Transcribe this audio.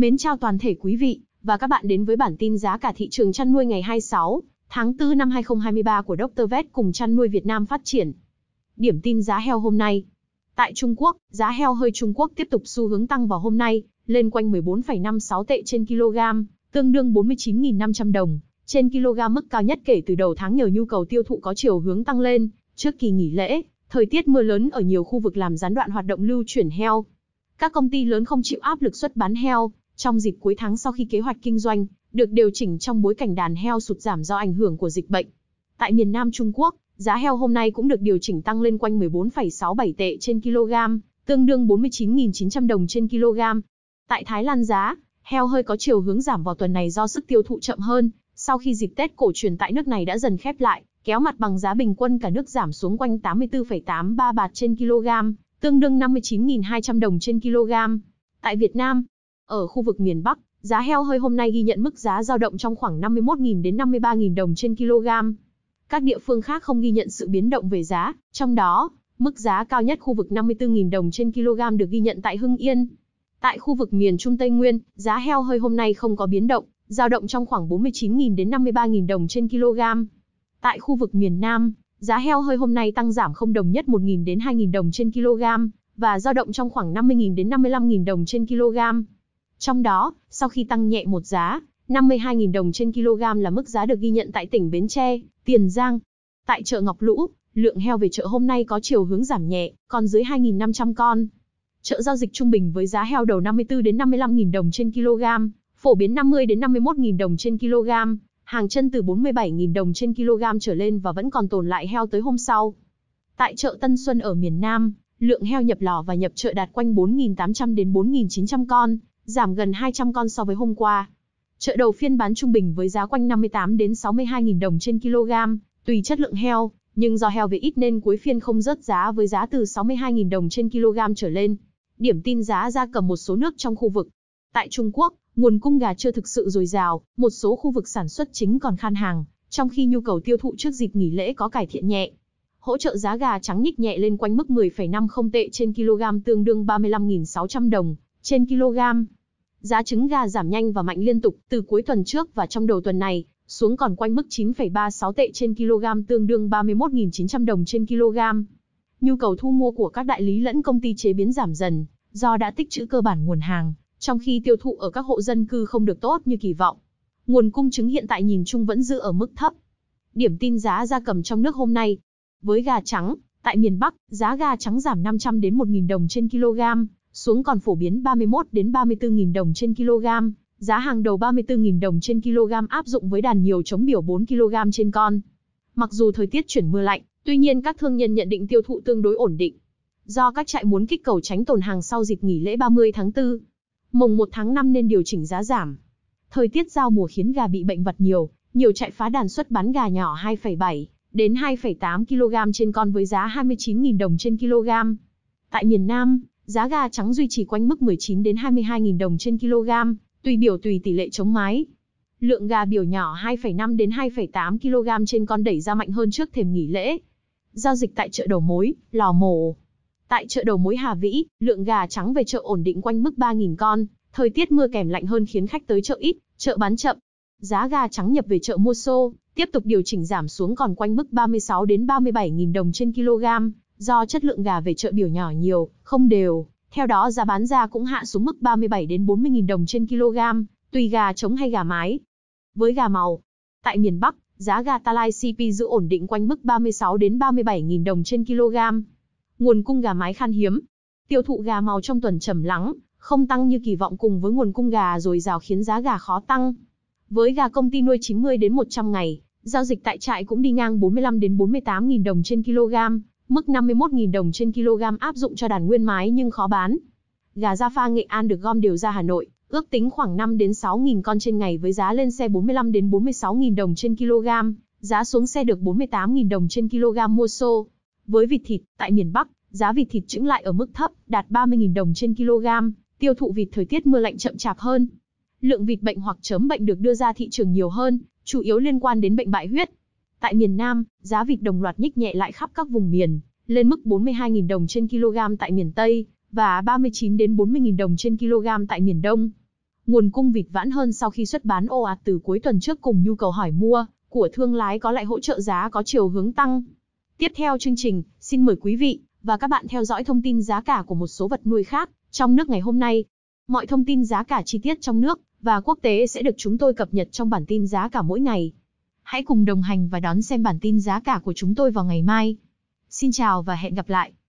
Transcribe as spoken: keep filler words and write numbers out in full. Mến chào toàn thể quý vị và các bạn đến với bản tin giá cả thị trường chăn nuôi ngày hai mươi sáu tháng tư năm hai nghìn không trăm hai mươi ba của Doctor Vet cùng Chăn nuôi Việt Nam phát triển. Điểm tin giá heo hôm nay. Tại Trung Quốc, giá heo hơi Trung Quốc tiếp tục xu hướng tăng vào hôm nay, lên quanh mười bốn phẩy năm sáu tệ trên kg, tương đương bốn mươi chín nghìn năm trăm đồng trên kg, mức cao nhất kể từ đầu tháng nhờ nhu cầu tiêu thụ có chiều hướng tăng lên trước kỳ nghỉ lễ. Thời tiết mưa lớn ở nhiều khu vực làm gián đoạn hoạt động lưu chuyển heo. Các công ty lớn không chịu áp lực xuất bán heo trong dịp cuối tháng sau khi kế hoạch kinh doanh được điều chỉnh trong bối cảnh đàn heo sụt giảm do ảnh hưởng của dịch bệnh. Tại miền Nam Trung Quốc, giá heo hôm nay cũng được điều chỉnh tăng lên quanh mười bốn phẩy sáu bảy tệ trên kg, tương đương bốn mươi chín nghìn chín trăm đồng trên kg. Tại Thái Lan, giá heo hơi có chiều hướng giảm vào tuần này do sức tiêu thụ chậm hơn sau khi dịp Tết cổ truyền tại nước này đã dần khép lại, kéo mặt bằng giá bình quân cả nước giảm xuống quanh tám mươi tư phẩy tám ba baht trên kg, tương đương năm mươi chín nghìn hai trăm đồng trên kg. Tại Việt Nam, ở khu vực miền Bắc, giá heo hơi hôm nay ghi nhận mức giá dao động trong khoảng năm mươi mốt nghìn đến năm mươi ba nghìn đồng trên kg. Các địa phương khác không ghi nhận sự biến động về giá, trong đó, mức giá cao nhất khu vực năm mươi tư nghìn đồng trên kg được ghi nhận tại Hưng Yên. Tại khu vực miền Trung Tây Nguyên, giá heo hơi hôm nay không có biến động, dao động trong khoảng bốn mươi chín nghìn đến năm mươi ba nghìn đồng trên kg. Tại khu vực miền Nam, giá heo hơi hôm nay tăng giảm không đồng nhất một nghìn đến hai nghìn đồng trên kg và dao động trong khoảng năm mươi nghìn đến năm mươi lăm nghìn đồng trên kg. Trong đó, sau khi tăng nhẹ một giá, năm mươi hai nghìn đồng trên kg là mức giá được ghi nhận tại tỉnh Bến Tre, Tiền Giang. Tại chợ Ngọc Lũ, lượng heo về chợ hôm nay có chiều hướng giảm nhẹ, còn dưới hai nghìn năm trăm con. Chợ giao dịch trung bình với giá heo đầu năm mươi tư đến năm mươi lăm nghìn đồng trên kg, phổ biến năm mươi đến năm mươi mốt nghìn đồng trên kg, hàng chân từ bốn mươi bảy nghìn đồng trên kg trở lên và vẫn còn tồn lại heo tới hôm sau. Tại chợ Tân Xuân ở miền Nam, lượng heo nhập lò và nhập chợ đạt quanh bốn nghìn tám trăm đến bốn nghìn chín trăm con, giảm gần hai trăm con so với hôm qua. Chợ đầu phiên bán trung bình với giá quanh năm mươi tám đến sáu mươi hai nghìn đồng trên kg, tùy chất lượng heo, nhưng do heo về ít nên cuối phiên không rớt giá với giá từ sáu mươi hai nghìn đồng trên kg trở lên. Điểm tin giá gia cầm một số nước trong khu vực. Tại Trung Quốc, nguồn cung gà chưa thực sự dồi dào, một số khu vực sản xuất chính còn khan hàng, trong khi nhu cầu tiêu thụ trước dịp nghỉ lễ có cải thiện nhẹ. Hỗ trợ giá gà trắng nhích nhẹ lên quanh mức mười phẩy năm mươi tệ trên kg, tương đương ba mươi lăm nghìn sáu trăm đồng trên kg. Giá trứng gà giảm nhanh và mạnh liên tục từ cuối tuần trước và trong đầu tuần này, xuống còn quanh mức chín phẩy ba mươi sáu tệ trên kg, tương đương ba mươi mốt nghìn chín trăm đồng trên kg. Nhu cầu thu mua của các đại lý lẫn công ty chế biến giảm dần, do đã tích trữ cơ bản nguồn hàng, trong khi tiêu thụ ở các hộ dân cư không được tốt như kỳ vọng. Nguồn cung trứng hiện tại nhìn chung vẫn giữ ở mức thấp. Điểm tin giá gia cầm trong nước hôm nay. Với gà trắng, tại miền Bắc, giá gà trắng giảm năm trăm đến một nghìn đồng trên kg, xuống còn phổ biến ba mươi mốt đến ba mươi tư nghìn đồng trên kg, giá hàng đầu ba mươi tư nghìn đồng trên kg áp dụng với đàn nhiều chống biểu bốn kg trên con. Mặc dù thời tiết chuyển mưa lạnh, tuy nhiên các thương nhân nhận định tiêu thụ tương đối ổn định, do các trại muốn kích cầu tránh tồn hàng sau dịp nghỉ lễ ba mươi tháng tư. Mùng một tháng năm nên điều chỉnh giá giảm. Thời tiết giao mùa khiến gà bị bệnh vật nhiều, nhiều trại phá đàn xuất bán gà nhỏ hai phẩy bảy đến hai phẩy tám kg trên con với giá hai mươi chín nghìn đồng trên kg. Tại miền Nam, giá gà trắng duy trì quanh mức mười chín đến hai mươi hai nghìn đồng trên kg, tùy biểu tùy tỷ lệ chống mái. Lượng gà biểu nhỏ hai phẩy năm đến hai phẩy tám kg trên con đẩy ra mạnh hơn trước thềm nghỉ lễ. Giao dịch tại chợ đầu mối, lò mổ. Tại chợ đầu mối Hà Vĩ, lượng gà trắng về chợ ổn định quanh mức ba nghìn con, thời tiết mưa kèm lạnh hơn khiến khách tới chợ ít, chợ bán chậm. Giá gà trắng nhập về chợ mua xô tiếp tục điều chỉnh giảm xuống còn quanh mức ba mươi sáu đến ba mươi bảy nghìn đồng trên kg, do chất lượng gà về chợ biểu nhỏ nhiều, không đều, theo đó giá bán ra cũng hạ xuống mức ba mươi bảy đến bốn mươi nghìn đồng trên kg, tùy gà trống hay gà mái. Với gà màu, tại miền Bắc, giá gà ta lai xê pê giữ ổn định quanh mức ba mươi sáu đến ba mươi bảy nghìn đồng trên kg. Nguồn cung gà mái khan hiếm. Tiêu thụ gà màu trong tuần trầm lắng, không tăng như kỳ vọng cùng với nguồn cung gà dồi dào khiến giá gà khó tăng. Với gà công ty nuôi chín mươi đến một trăm ngày, giao dịch tại trại cũng đi ngang bốn mươi lăm đến bốn mươi tám nghìn đồng trên kg, mức năm mươi mốt nghìn đồng trên kg áp dụng cho đàn nguyên mái nhưng khó bán. Gà da pha Nghệ An được gom đều ra Hà Nội, ước tính khoảng năm đến sáu nghìn con trên ngày với giá lên xe bốn mươi lăm đến bốn mươi sáu nghìn đồng trên kg, giá xuống xe được bốn mươi tám nghìn đồng trên kg mua xô. Với vịt thịt, tại miền Bắc, giá vịt thịt chững lại ở mức thấp, đạt ba mươi nghìn đồng trên kg, tiêu thụ vịt thời tiết mưa lạnh chậm chạp hơn. Lượng vịt bệnh hoặc chớm bệnh được đưa ra thị trường nhiều hơn, chủ yếu liên quan đến bệnh bại huyết. Tại miền Nam, giá vịt đồng loạt nhích nhẹ lại khắp các vùng miền, lên mức bốn mươi hai nghìn đồng trên kg tại miền Tây và ba mươi chín đến bốn mươi nghìn đồng trên kg tại miền Đông. Nguồn cung vịt vãn hơn sau khi xuất bán ồ ạt từ cuối tuần trước cùng nhu cầu hỏi mua của thương lái có lại hỗ trợ giá có chiều hướng tăng. Tiếp theo chương trình, xin mời quý vị và các bạn theo dõi thông tin giá cả của một số vật nuôi khác trong nước ngày hôm nay. Mọi thông tin giá cả chi tiết trong nước và quốc tế sẽ được chúng tôi cập nhật trong bản tin giá cả mỗi ngày. Hãy cùng đồng hành và đón xem bản tin giá cả của chúng tôi vào ngày mai. Xin chào và hẹn gặp lại!